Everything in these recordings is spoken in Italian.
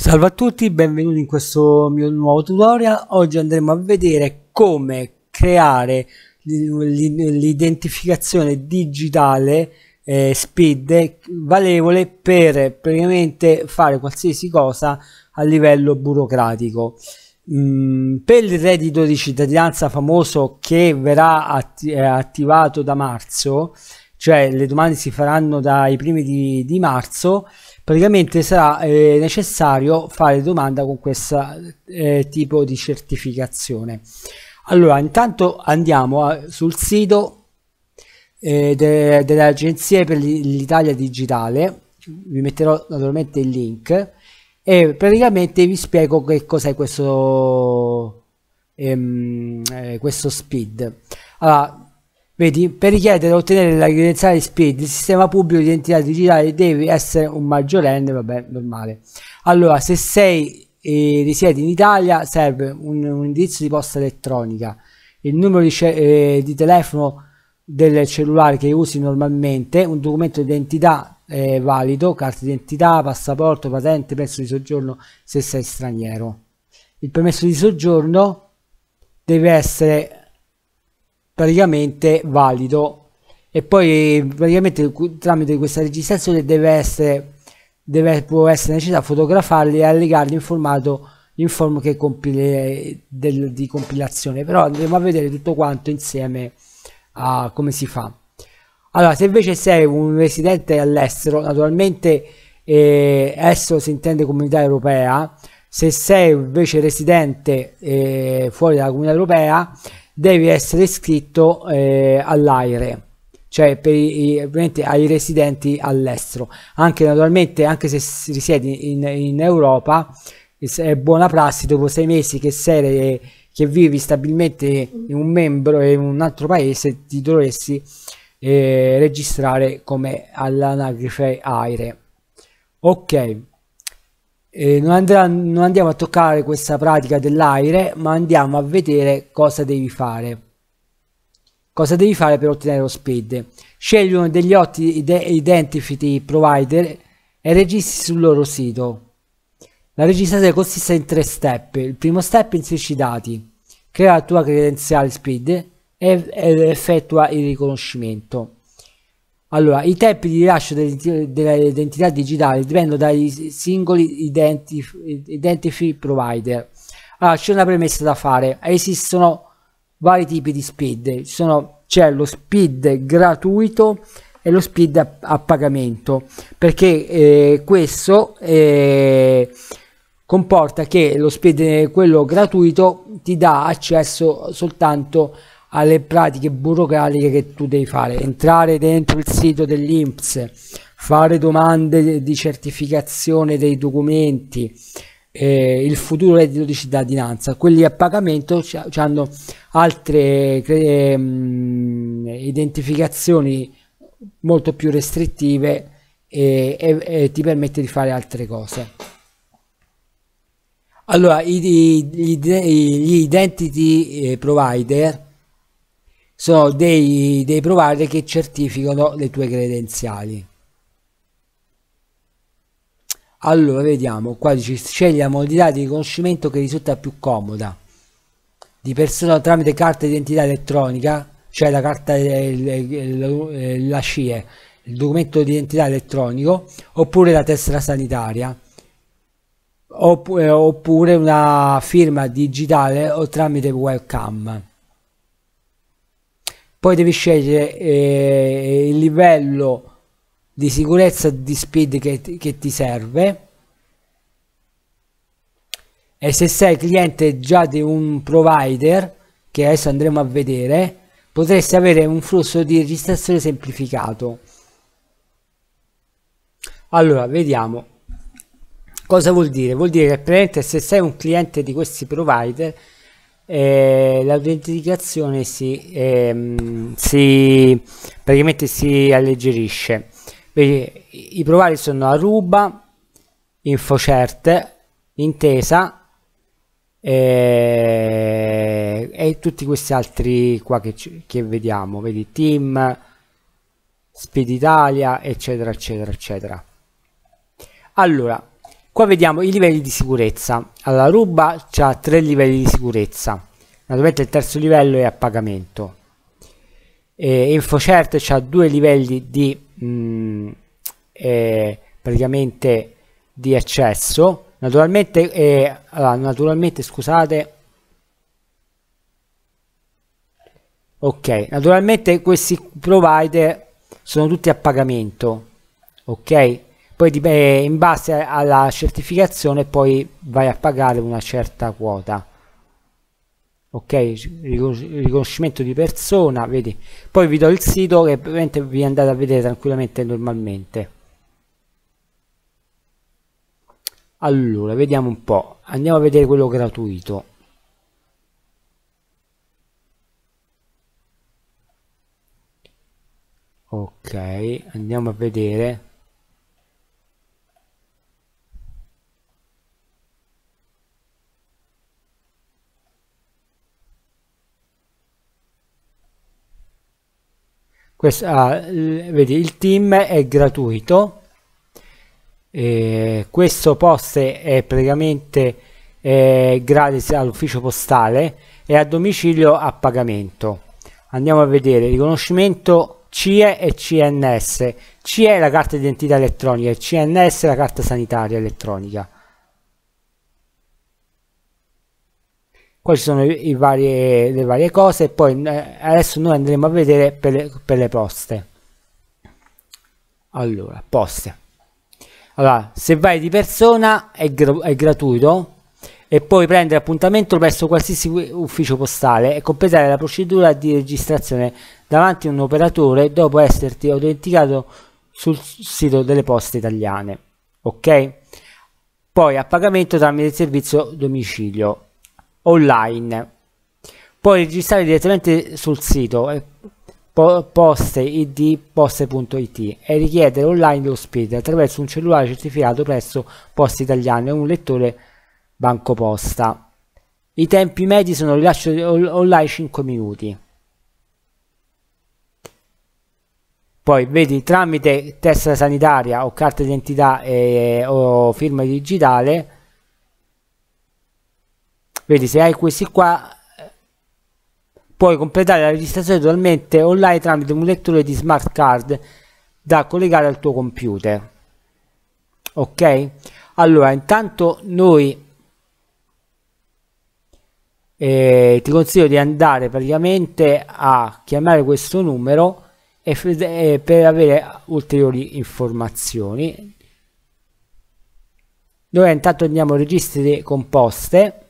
Salve a tutti, benvenuti in questo mio nuovo tutorial. Oggi andremo a vedere come creare l'identificazione digitale SPID valevole per praticamente fare qualsiasi cosa a livello burocratico. Per il reddito di cittadinanza famoso che verrà attivato da marzo, cioè le domande si faranno dai primi di marzo, praticamente sarà necessario fare domanda con questo tipo di certificazione. Allora, intanto andiamo sul sito dell'Agenzia per l'Italia digitale, vi metterò naturalmente il link e praticamente vi spiego che cos'è questo SPID. Allora, vedi, per richiedere e ottenere la credenziale di SPID, il sistema pubblico di identità digitale deve essere un maggiorenne, vabbè, normale. Allora, se sei risiedi in Italia serve un indirizzo di posta elettronica, il numero di telefono del cellulare che usi normalmente, un documento di identità valido, carta d'identità, passaporto, patente, permesso di soggiorno se sei straniero. Il permesso di soggiorno deve essere praticamente valido e poi praticamente tramite questa registrazione può essere necessario fotografarli e allegarli in formato che di compilazione, però andremo a vedere tutto quanto insieme a come si fa. Allora, se invece sei un residente all'estero, naturalmente estero si intende Comunità Europea, se sei invece residente fuori dalla Comunità Europea devi essere iscritto all'AIRE, cioè per ai residenti all'estero. Anche naturalmente, anche se risiedi in Europa, è buona prassi dopo 6 mesi che vivi stabilmente in un altro paese, ti dovresti registrare come all'anagrafe AIRE. Ok, non andiamo a toccare questa pratica dell'AIRE, ma andiamo a vedere cosa devi fare. Cosa devi fare per ottenere lo SPID? Scegli uno degli 8 identity provider e registri sul loro sito. La registrazione consiste in 3 step. Il primo step: inserisci i dati, crea la tua credenziale SPID ed effettua il riconoscimento. Allora, i tempi di rilascio dell'identità digitale dipendono dai singoli identity provider. Allora, c'è una premessa da fare: esistono vari tipi di SPID, c'è lo SPID gratuito e lo SPID a pagamento, perché questo comporta che lo SPID, quello gratuito, ti dà accesso soltanto alle pratiche burocratiche che tu devi fare: entrare dentro il sito dell'INPS, fare domande di certificazione dei documenti, il futuro reddito di cittadinanza. Quelli a pagamento hanno altre identificazioni molto più restrittive e ti permette di fare altre cose. Allora, gli identity provider sono dei provider che certificano le tue credenziali. Allora, vediamo qua, dice scegli la modalità di riconoscimento che risulta più comoda. Di persona tramite carta d'identità elettronica, cioè la carta, la CIE, il documento di identità elettronico, oppure la tessera sanitaria, oppure una firma digitale o tramite webcam. Poi devi scegliere il livello di sicurezza di SPID che ti serve, e se sei cliente già di un provider, che adesso andremo a vedere, potresti avere un flusso di registrazione semplificato. Allora, vediamo cosa vuol dire. Vuol dire che praticamente se sei un cliente di questi provider, l'autenticazione praticamente si alleggerisce. I provider sono Aruba, InfoCert, Intesa e tutti questi altri qua che vediamo, vedi, Team SPID Italia, eccetera eccetera eccetera. Allora, Qua vediamo i livelli di sicurezza. Allora, Aruba ha 3 livelli di sicurezza, naturalmente il terzo livello è a pagamento. InfoCert ha 2 livelli di praticamente di accesso. Naturalmente, naturalmente questi provider sono tutti a pagamento, ok? Poi in base alla certificazione poi vai a pagare una certa quota, ok? Riconoscimento di persona, vedi? Poi vi do il sito che ovviamente vi andate a vedere tranquillamente normalmente. Allora, vediamo un po', andiamo a vedere quello gratuito. Ok, andiamo a vedere. Vedi, il team è gratuito. Questo poste è praticamente gratis all'ufficio postale e a domicilio a pagamento. Andiamo a vedere riconoscimento CIE e CNS. CIE è la carta d'identità elettronica e CNS è la carta sanitaria elettronica. Qua ci sono le varie cose e poi adesso noi andremo a vedere per le poste. Allora, poste. Allora, se vai di persona è gratuito e puoi prendere appuntamento presso qualsiasi ufficio postale e completare la procedura di registrazione davanti a un operatore dopo esserti autenticato sul sito delle Poste Italiane. Ok? Poi a pagamento tramite il servizio domicilio online. Puoi registrare direttamente sul sito poste.it e richiedere online lo SPID attraverso un cellulare certificato presso Poste Italiane o un lettore bancoposta. I tempi medi sono rilascio online 5 minuti. Poi vedi, tramite tessera sanitaria o carta d'identità o firma digitale, vedi, se hai questi qua puoi completare la registrazione totalmente online tramite un lettore di smart card da collegare al tuo computer. Ok? Allora, intanto noi ti consiglio di andare praticamente a chiamare questo numero per avere ulteriori informazioni. Noi intanto andiamo a registri con Poste.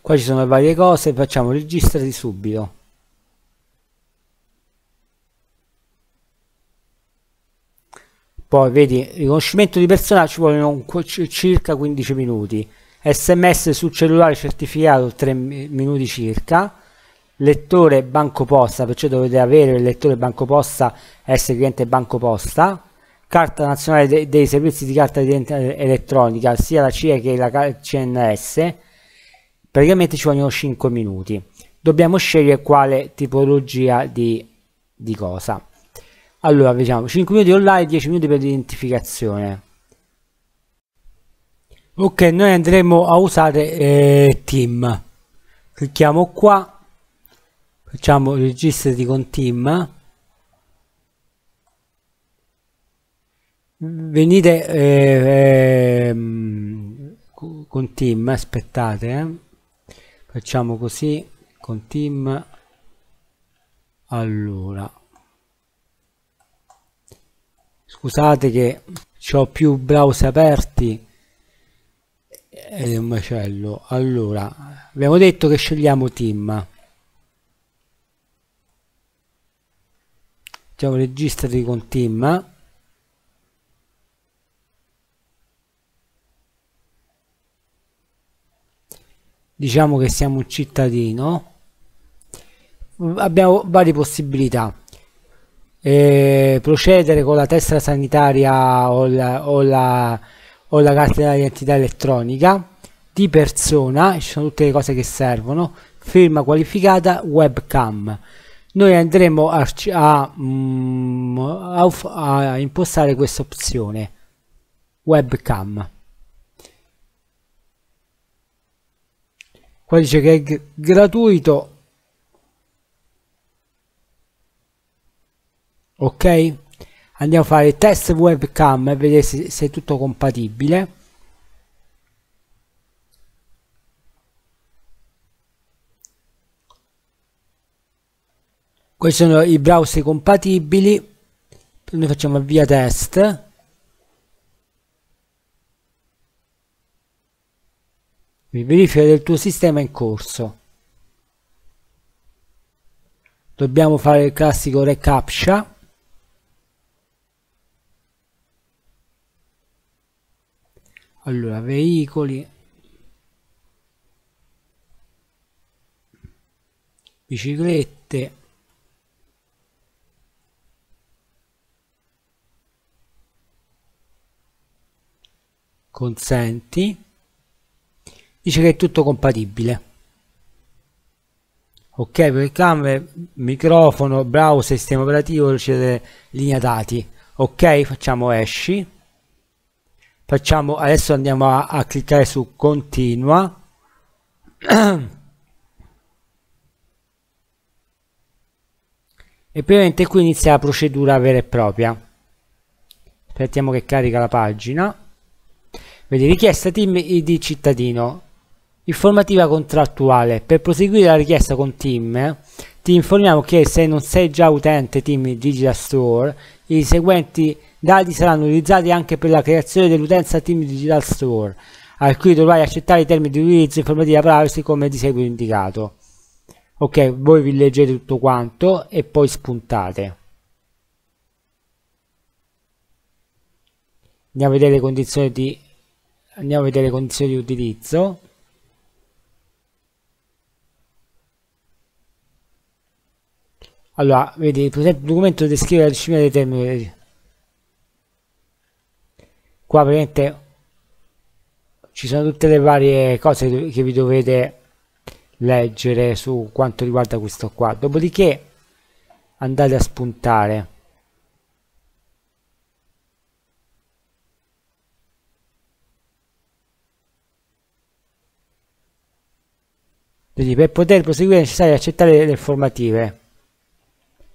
Qua ci sono le varie cose, facciamo registrati subito. Poi vedi, riconoscimento di persona ci vogliono circa 15 minuti, SMS sul cellulare certificato 3 minuti circa, lettore bancoposta, perciò dovete avere il lettore bancoposta, essere cliente bancoposta, carta nazionale dei servizi di carta d'identità elettronica, sia la CIE che la CNS. Praticamente ci vogliono 5 minuti. Dobbiamo scegliere quale tipologia di cosa. Allora, vediamo, 5 minuti online, 10 minuti per l'identificazione. Ok, noi andremo a usare Team. Clicchiamo qua, facciamo registrati con Team. Venite con Team, aspettate. Facciamo così con Team. Allora, scusate che ho più browser aperti ed è un macello. Allora, abbiamo detto che scegliamo Team. Facciamo registrati con Team. Diciamo che siamo un cittadino, abbiamo varie possibilità. procedere con la tessera sanitaria o la carta d'identità elettronica di persona, ci sono tutte le cose che servono, firma qualificata, webcam. Noi andremo a impostare questa opzione webcam. Qua dice che è gratuito, ok, andiamo a fare test webcam e vedere se è tutto compatibile. Questi sono i browser compatibili, noi facciamo avvia test. Verifica del tuo sistema in corso. Dobbiamo fare il classico recaptcha. Allora, veicoli, biciclette, consenti. Dice che è tutto compatibile, ok, per il camera, microfono, browser, sistema operativo, linea dati, ok, facciamo esci, facciamo, adesso andiamo a cliccare su continua. E praticamente qui inizia la procedura vera e propria. Aspettiamo che carica la pagina. Vedi, richiesta Team ID cittadino. Informativa contrattuale. Per proseguire la richiesta con Team, ti informiamo che se non sei già utente Team Digital Store, i seguenti dati saranno utilizzati anche per la creazione dell'utenza Team Digital Store, al cui dovrai accettare i termini di utilizzo, informativa privacy come di seguito indicato. Ok, voi vi leggete tutto quanto e poi spuntate. Andiamo a vedere le condizioni di utilizzo. Allora, vedi, per esempio, il documento descrive la disciplina dei termini. Qua praticamente ci sono tutte le varie cose che vi dovete leggere su quanto riguarda questo qua. Dopodiché andate a spuntare. Quindi per poter proseguire è necessario accettare le informative.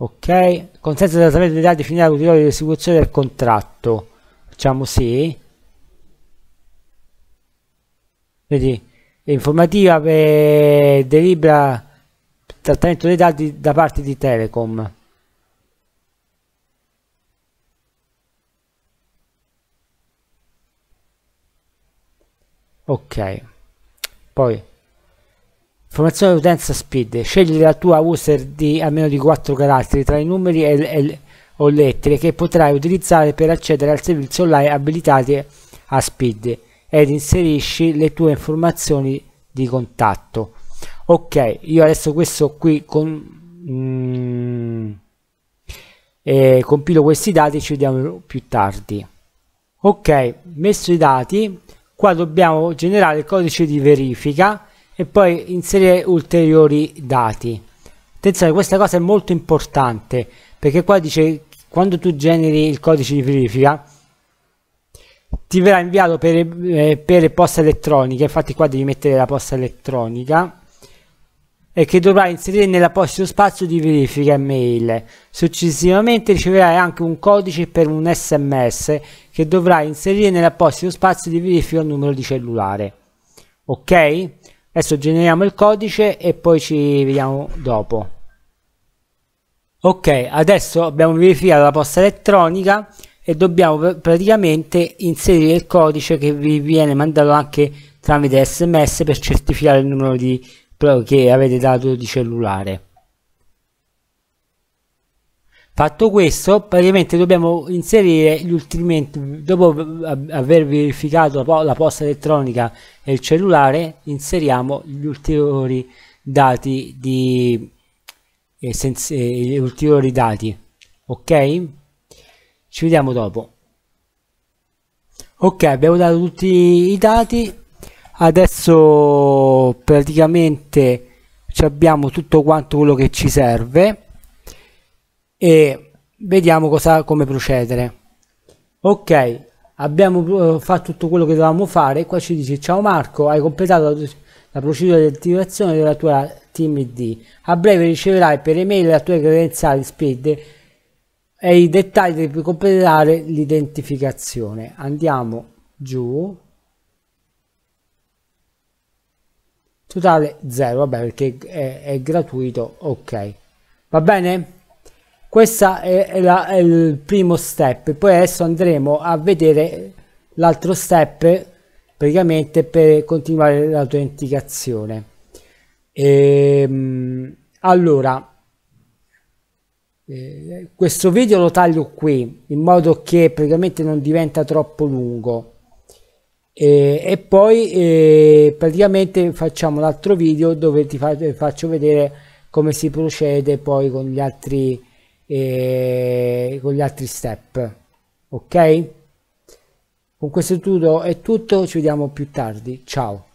Ok, consenso di trattamento dei dati finale ulteriore di esecuzione del contratto. Facciamo sì. Vedi, informativa per delibera trattamento dei dati da parte di Telecom. Ok, poi informazione utenza SPID, scegli la tua user di almeno di 4 caratteri tra i numeri o lettere che potrai utilizzare per accedere al servizio online abilitate a SPID ed inserisci le tue informazioni di contatto. Ok, io adesso questo qui compilo questi dati, ci vediamo più tardi. Ok, messo i dati, qua dobbiamo generare il codice di verifica e poi inserire ulteriori dati. Attenzione, questa cosa è molto importante perché qua dice quando tu generi il codice di verifica ti verrà inviato per posta elettronica, infatti qua devi mettere la posta elettronica, e che dovrai inserire nell'apposito spazio di verifica email. Successivamente riceverai anche un codice per un SMS che dovrai inserire nell'apposito spazio di verifica al numero di cellulare. Ok? Adesso generiamo il codice e poi ci vediamo dopo. Ok, adesso abbiamo verificato la posta elettronica e dobbiamo praticamente inserire il codice che vi viene mandato anche tramite SMS per certificare il numero che avete dato di cellulare. Fatto questo, praticamente dobbiamo inserire gli ultimi, dopo aver verificato la posta elettronica e il cellulare, inseriamo gli ulteriori dati Ok? Ci vediamo dopo. Ok, abbiamo dato tutti i dati. Adesso praticamente abbiamo tutto quanto quello che ci serve e vediamo come procedere. Ok, abbiamo fatto tutto quello che dovevamo fare. Qua ci dice: ciao Marco, hai completato la procedura di attivazione della tua Team ID. A breve riceverai per email la tua credenziale SPID e i dettagli per completare l'identificazione. Andiamo giù. Totale 0, vabbè, perché è gratuito. Ok, va bene? Questo è il primo step. Poi adesso andremo a vedere l'altro step, praticamente per continuare l'autenticazione. Allora, questo video lo taglio qui in modo che praticamente non diventa troppo lungo, e poi praticamente facciamo un altro video dove ti faccio vedere come si procede poi con gli altri step. Ok? Con questo è tutto, ci vediamo più tardi, ciao!